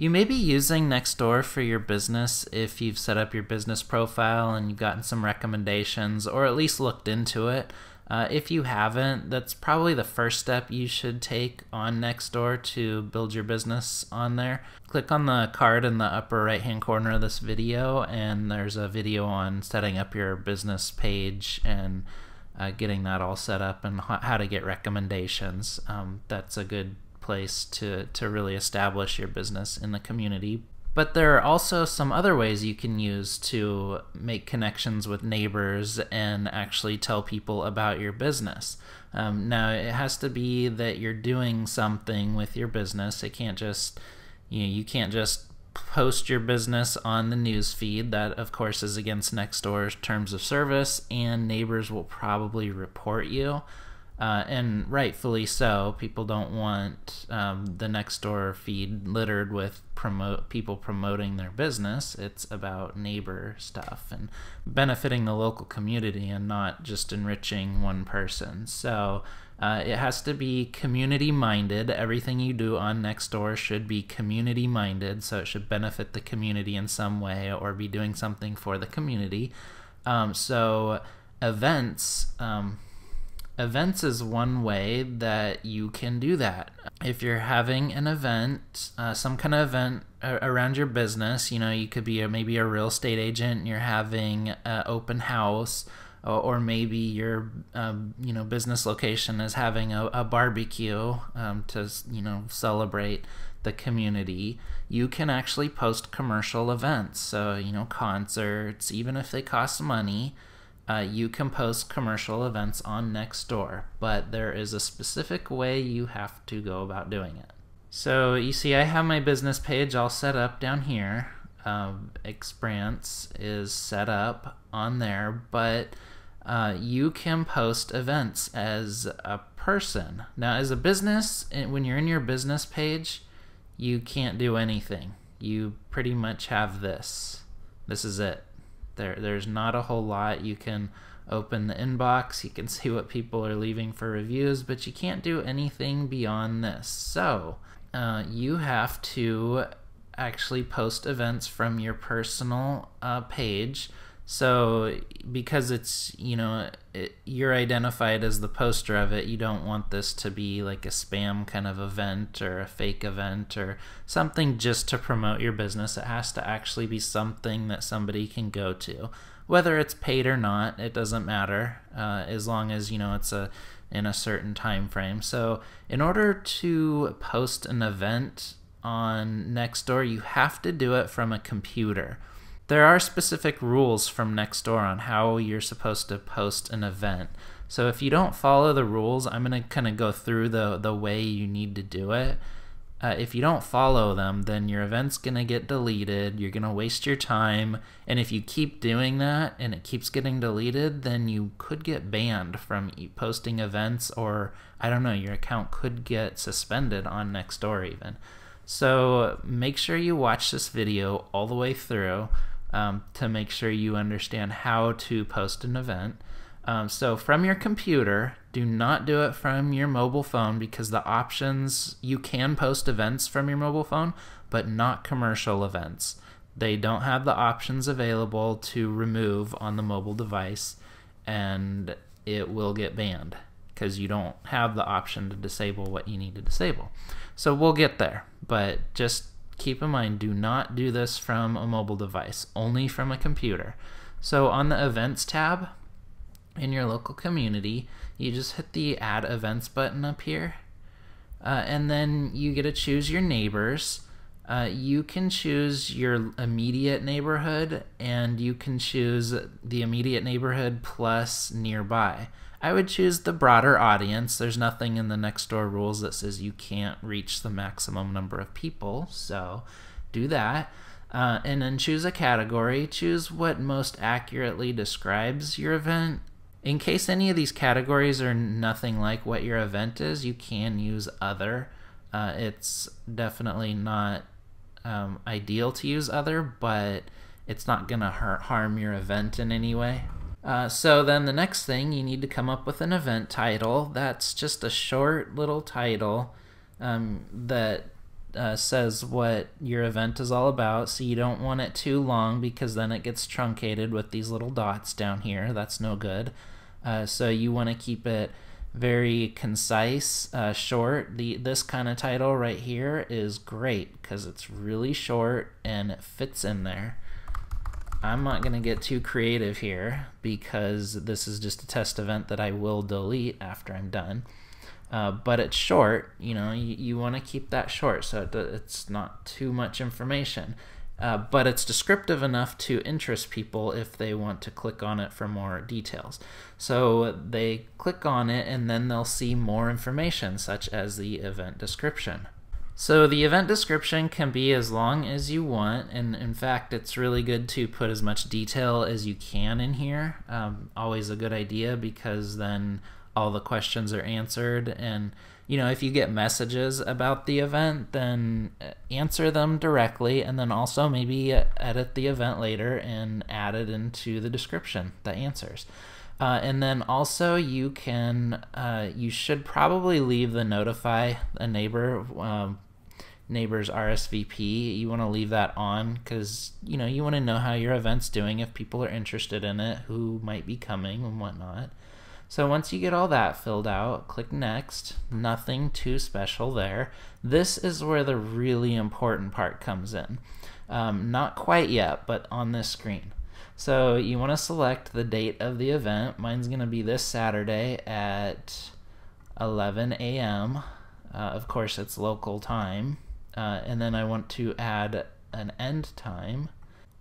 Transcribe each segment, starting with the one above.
You may be using Nextdoor for your business if you've set up your business profile and you've gotten some recommendations or at least looked into it. If you haven't, that's probably the first step you should take on Nextdoor to build your business on there. Click on the card in the upper right hand corner of this video, and there's a video on setting up your business page and getting that all set up and how to get recommendations. That's a good place to really establish your business in the community. But there are also some other ways you can use to make connections with neighbors and actually tell people about your business. Now, it has to be that you're doing something with your business. It can't just, you can't just post your business on the news feed. That, of course, is against Nextdoor's terms of service, and neighbors will probably report you. And rightfully so. People don't want the Nextdoor feed littered with people promoting their business. It's about neighbor stuff and benefiting the local community and not just enriching one person. So it has to be community-minded. Everything you do on Nextdoor should be community-minded, so it should benefit the community in some way or be doing something for the community. So events... Events is one way that you can do that. If you're having an event, some kind of event around your business, you could be maybe a real estate agent and you're having an open house, or maybe your business location is having a barbecue to celebrate the community. You can actually post commercial events, so concerts, even if they cost money. You can post commercial events on Nextdoor, but there is a specific way you have to go about doing it. So you see, I have my business page all set up down here. Exprance is set up on there, but you can post events as a person. Now, as a business, when you're in your business page, you can't do anything. You pretty much have this. This is it. There's not a whole lot. You can open the inbox, you can see what people are leaving for reviews, but you can't do anything beyond this. So you have to actually post events from your personal page. So because it's, you're identified as the poster of it, you don't want this to be like a spam kind of event or a fake event or something just to promote your business. It has to actually be something that somebody can go to. Whether it's paid or not, it doesn't matter, as long as, it's in a certain time frame. So in order to post an event on Nextdoor, you have to do it from a computer. There are specific rules from Nextdoor on how you're supposed to post an event. So if you don't follow the rules, I'm going to kind of go through the way you need to do it. If you don't follow them, then your event's going to get deleted, you're going to waste your time, and if you keep doing that and it keeps getting deleted, then you could get banned from posting events, or, I don't know, your account could get suspended on Nextdoor even. So make sure you watch this video all the way through. To make sure you understand how to post an event. So from your computer, do not do it from your mobile phone, because the options, you can post events from your mobile phone, but not commercial events. They don't have the options available to remove on the mobile device, and it will get banned because you don't have the option to disable what you need to disable. So we'll get there, but just keep in mind, do not do this from a mobile device, only from a computer. So on the events tab in your local community, you just hit the add events button up here, and then you get to choose your neighbors. You can choose your immediate neighborhood, and you can choose the immediate neighborhood plus nearby. I would choose the broader audience. There's nothing in the Nextdoor rules that says you can't reach the maximum number of people, so do that. And then choose a category. Choose what most accurately describes your event. In case any of these categories are nothing like what your event is, you can use other. It's definitely not ideal to use other, but it's not going to harm your event in any way. So then the next thing, you need to come up with an event title. That's just a short little title that says what your event is all about, so you don't want it too long because then it gets truncated with these little dots down here. That's no good. So you want to keep it very concise, short. This kind of title right here is great because it's really short and it fits in there. I'm not going to get too creative here because this is just a test event that I will delete after I'm done. But it's short, you know, you want to keep that short so it's not too much information. But it's descriptive enough to interest people if they want to click on it for more details. So they click on it and then they'll see more information such as the event description. So the event description can be as long as you want, and in fact it's really good to put as much detail as you can in here. Always a good idea because then all the questions are answered, and you know, if you get messages about the event, then answer them directly, and then also maybe edit the event later and add it into the description, the answers. And then also you can, you should probably leave the notify a neighbor, neighbors RSVP. You want to leave that on because, you know, you want to know how your event's doing, if people are interested in it, who might be coming and whatnot. So once you get all that filled out, click next. Nothing too special there. This is where the really important part comes in. Not quite yet, but on this screen. So you want to select the date of the event. Mine's going to be this Saturday at 11 a.m. Of course, it's local time. And then I want to add an end time.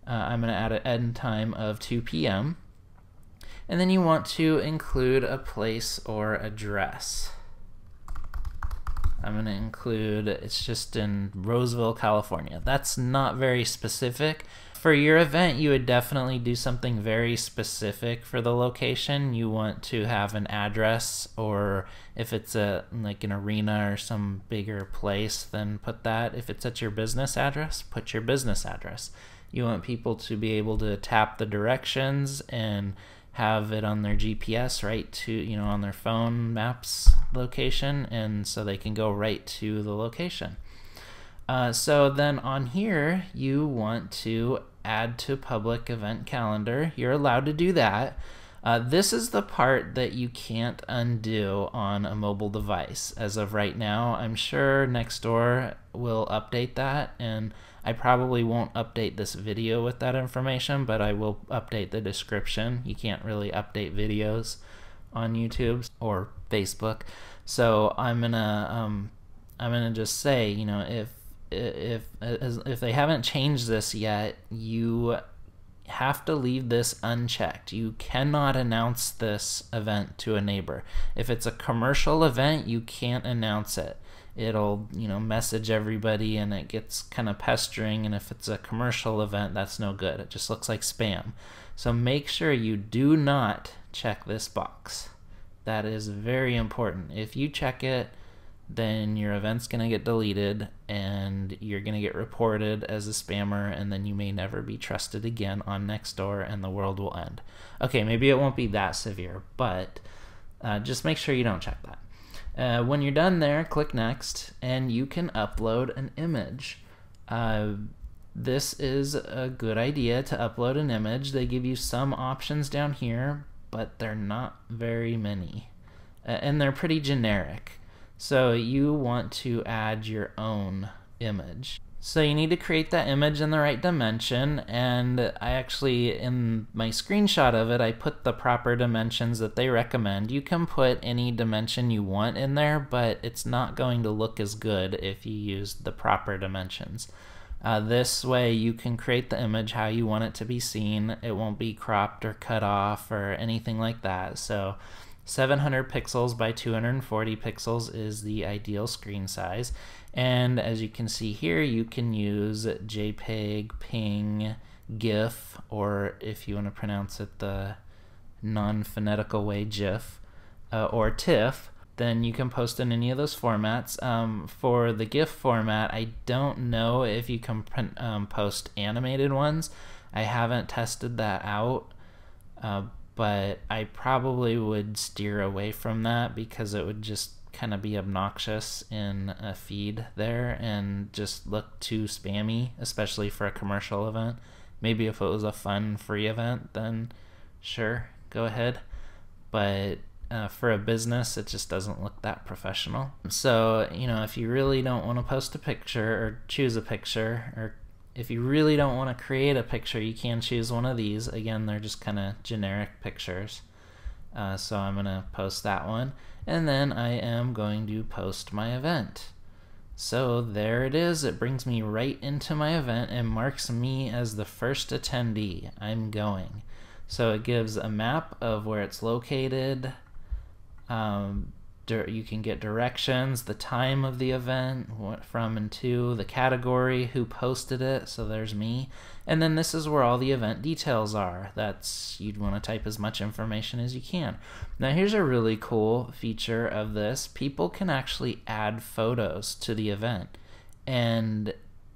I'm going to add an end time of 2 p.m. And then you want to include a place or address. I'm going to include, it's just in Roseville, California. That's not very specific. For your event, you would definitely do something very specific for the location. You want to have an address, or if it's like an arena or some bigger place, then put that. If it's at your business address, put your business address. You want people to be able to tap the directions and have it on their GPS right to, you know, on their phone maps location, and so they can go right to the location. So then on here you want to add to public event calendar. You're allowed to do that. This is the part that you can't undo on a mobile device as of right now. I'm sure Nextdoor will update that, and I probably won't update this video with that information, but I will update the description. You can't really update videos on YouTube or Facebook, so I'm gonna just say, you know, if they haven't changed this yet, you have to leave this unchecked. You cannot announce this event to a neighbor. If it's a commercial event, you can't announce it. It'll, you know, message everybody and it gets kind of pestering, and if it's a commercial event, that's no good. It just looks like spam. So make sure you do not check this box. That is very important. If you check it, then your event's gonna get deleted and you're gonna get reported as a spammer, and then you may never be trusted again on Nextdoor, and the world will end. Okay, maybe it won't be that severe, but just make sure you don't check that. When you're done there, click next, and you can upload an image. This is a good idea to upload an image. They give you some options down here, but they're not very many, and they're pretty generic. So you want to add your own image. So you need to create that image in the right dimension, and I actually, in my screenshot of it, I put the proper dimensions that they recommend. You can put any dimension you want in there, but it's not going to look as good if you use the proper dimensions. This way you can create the image how you want it to be seen. It won't be cropped or cut off or anything like that. So 700 pixels by 240 pixels is the ideal screen size, and as you can see here, you can use JPEG, PNG, GIF, or if you want to pronounce it the non-phonetical way, GIF, or TIFF. Then you can post in any of those formats. For the GIF format, I don't know if you can post animated ones. I haven't tested that out, but I probably would steer away from that because it would just kind of be obnoxious in a feed there and just look too spammy, especially for a commercial event. Maybe if it was a fun, free event, then sure, go ahead. But for a business, it just doesn't look that professional. So, you know, if you really don't want to post a picture or choose a picture, or if you really don't want to create a picture, you can choose one of these. Again, they're just kind of generic pictures. So I'm going to post that one, and then I am going to post my event. So there it is. It brings me right into my event and marks me as the first attendee. I'm going. So it gives a map of where it's located. You can get directions, the time of the event, what from and to, the category, who posted it, so there's me. And then this is where all the event details are. That's, you'd want to type as much information as you can. Now here's a really cool feature of this. People can actually add photos to the event, and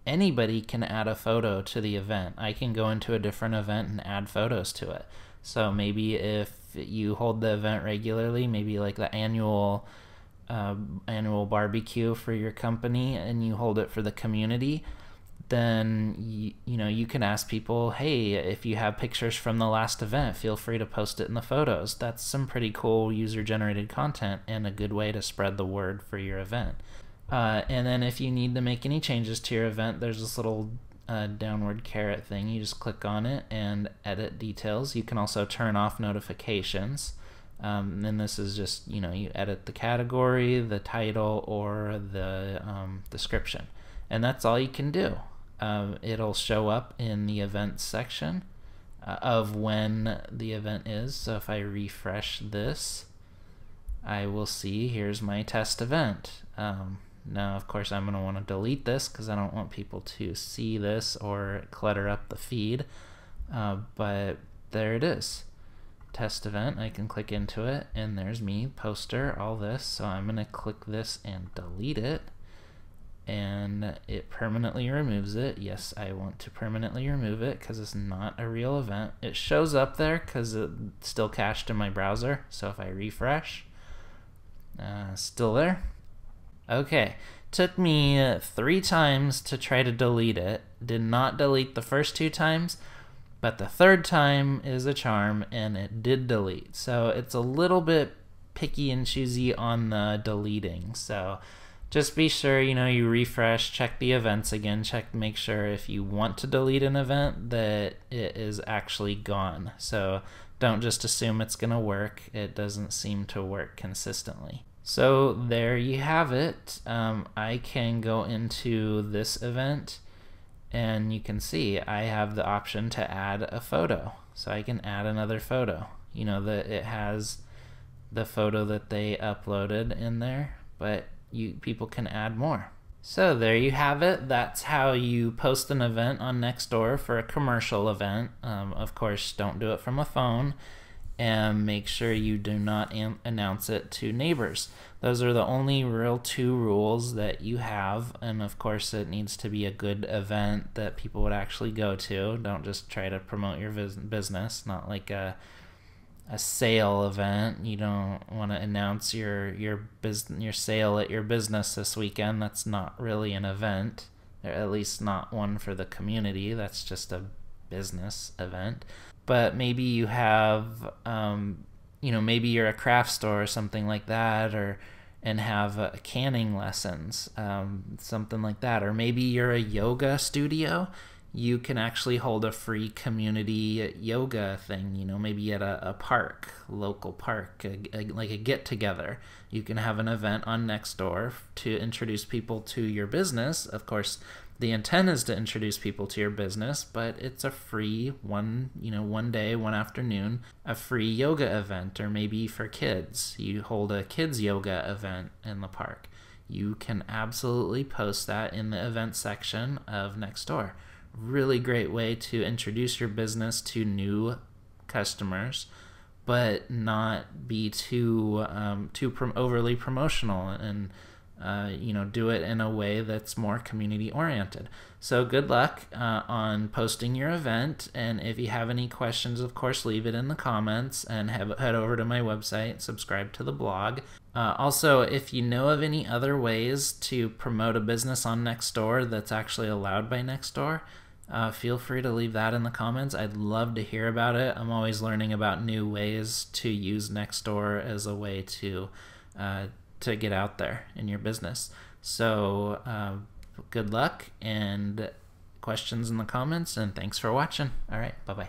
anybody can add a photo to the event. I can go into a different event and add photos to it. So maybe if you hold the event regularly, maybe like the annual barbecue for your company, and you hold it for the community, then you know you can ask people, hey, if you have pictures from the last event, feel free to post it in the photos. That's some pretty cool user-generated content and a good way to spread the word for your event. And then if you need to make any changes to your event, there's this little downward carrot thing. You just click on it and edit details. You can also turn off notifications. And this is just, you know, you edit the category, the title, or the description. And that's all you can do. It'll show up in the events section of when the event is. So if I refresh this, I will see here's my test event. Now, of course, I'm going to want to delete this because I don't want people to see this or clutter up the feed. But there it is. Test event. I can click into it, and there's me, poster, all this. So I'm going to click this and delete it. And it permanently removes it. Yes, I want to permanently remove it because it's not a real event. It shows up there because it's still cached in my browser. So if I refresh, still there. Okay, took me 3 times to try to delete it. Did not delete the first 2 times, but the 3rd time is a charm, and it did delete. So it's a little bit picky and choosy on the deleting. So just be sure, you know, you refresh, check the events again, check, make sure if you want to delete an event that it is actually gone. So don't just assume it's gonna work. It doesn't seem to work consistently. So there you have it. I can go into this event, and you can see I have the option to add a photo. So I can add another photo. You know that it has the photo that they uploaded in there, but people can add more. So there you have it. That's how you post an event on Nextdoor for a commercial event. Of course, don't do it from a phone. And make sure you do not announce it to neighbors. Those are the only real 2 rules that you have, and of course it needs to be a good event that people would actually go to. Don't just try to promote your business, not like a sale event. You don't want to announce your sale at your business this weekend. That's not really an event, or at least not one for the community. That's just a business event. But maybe you have, you know, maybe you're a craft store or something like that, and have canning lessons, something like that. Or maybe you're a yoga studio. You can actually hold a free community yoga thing, you know, maybe at a park, local park, like a get-together. You can have an event on Nextdoor to introduce people to your business. Of course, the intent is to introduce people to your business, but it's a free one day, one afternoon, a free yoga event, or maybe for kids. You hold a kids yoga event in the park. You can absolutely post that in the event section of Nextdoor. Really great way to introduce your business to new customers, but not be too overly promotional and do it in a way that's more community oriented. So good luck on posting your event, and if you have any questions, of course, leave it in the comments, and head over to my website, subscribe to the blog. Also, if you know of any other ways to promote a business on Nextdoor that's actually allowed by Nextdoor, feel free to leave that in the comments. I'd love to hear about it. I'm always learning about new ways to use Nextdoor as a way to get out there in your business. So good luck, and questions in the comments, and thanks for watching. All right, bye-bye.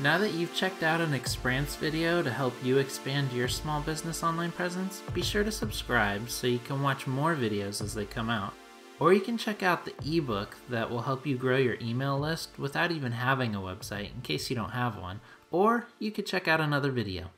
Now that you've checked out an Exprance video to help you expand your small business online presence, be sure to subscribe so you can watch more videos as they come out. Or you can check out the ebook that will help you grow your email list without even having a website, in case you don't have one. Or you could check out another video.